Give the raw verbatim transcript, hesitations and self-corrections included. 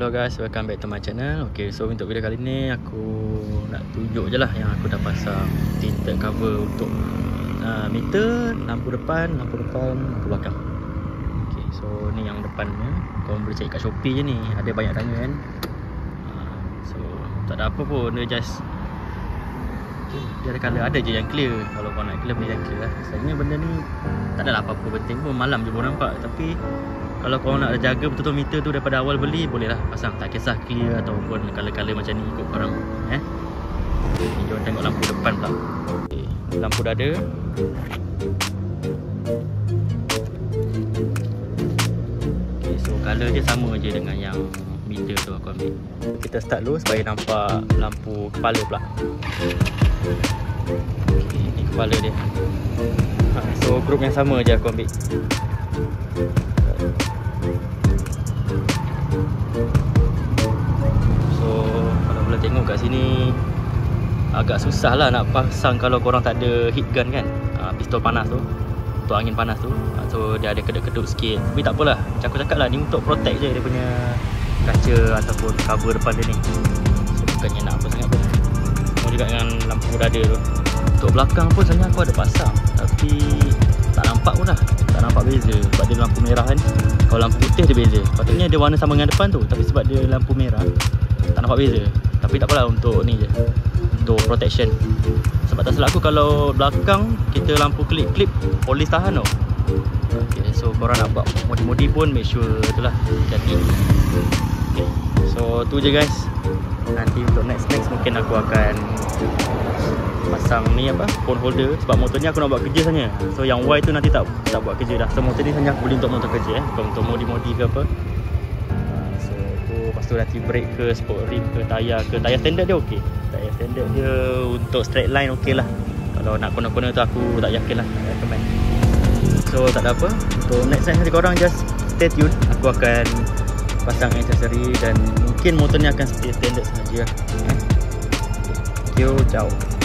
Hello guys, welcome back to my channel. Okay, so untuk video kali ni aku nak tunjuk je lah yang aku dah pasang tinted cover untuk uh, meter, lampu depan, lampu depan, lampu belakang. Okay, so ni yang depannya. Korang boleh cari kat Shopee je ni, ada banyak ranga kan. uh, So tak ada apa pun, dia just okay, dia ada colour, ada je yang clear. Kalau kau nak clear, boleh yang clear lah. Sebenarnya benda ni tak adalah apa-apa penting pun, malam je boleh nampak. Tapi kalau korang nak jaga betul-betul meter tu daripada awal beli, bolehlah pasang. Tak kisah clear ataupun color-color macam ni ikut korang. Eh? Okay, ni jom tengok lampu depan pula. Okay, lampu dah ada. Okay, so color dia sama je dengan yang meter tu aku ambil. Kita start dulu supaya nampak lampu kepala pula. Okay, ni kepala dia. Ha, so group yang sama je aku ambil. So kalau boleh tengok kat sini, agak susah lah nak pasang kalau korang tak ada heat gun kan, ha, pistol panas tu, untuk angin panas tu. ha, So dia ada kedut-kedut sikit. Tapi tak apalah, macam aku cakap lah, ni untuk protect je dia punya kaca ataupun cover depan dia ni. So bukannya nak apa sangat pun. Sama juga dengan lampu dada tu. Untuk belakang pun sebenarnya aku ada pasang, tapi tak nampak pun lah. Tak nampak beza sebab dia lampu merah kan. Kalau lampu putih dia beza. Patutnya dia warna sama dengan depan tu, tapi sebab dia lampu merah tak nampak beza. Tapi tak apalah, untuk ni je, untuk protection. Sebab tak salah aku, kalau belakang kita lampu klip-klip, polis tahan tau. Okay, so korang nak buat modi-modi pun make sure tu lah, hati-hati. Okay, so tu je guys. Nanti untuk next-next mungkin aku akan pasang ni apa, phone holder. Sebab motor ni aku nak buat kerja sebenarnya. So yang Y tu nanti tak tak buat kerja dah. So motor ni sebenarnya aku beli untuk motor kerja eh, bukan untuk modi-modi ke apa. So tu, lepas tu nanti brake ke, sport rim ke, tayar ke. Tayar standard dia okey. Tayar standard dia untuk straight line okey lah. Kalau nak kena-kena tu aku tak yakin lah, tak recommend. So tak ada apa. Untuk next time nanti korang just stay tune. Aku akan pasang aksesori dan mungkin motor ni akan stay standard sahaja. Thank you, ciao.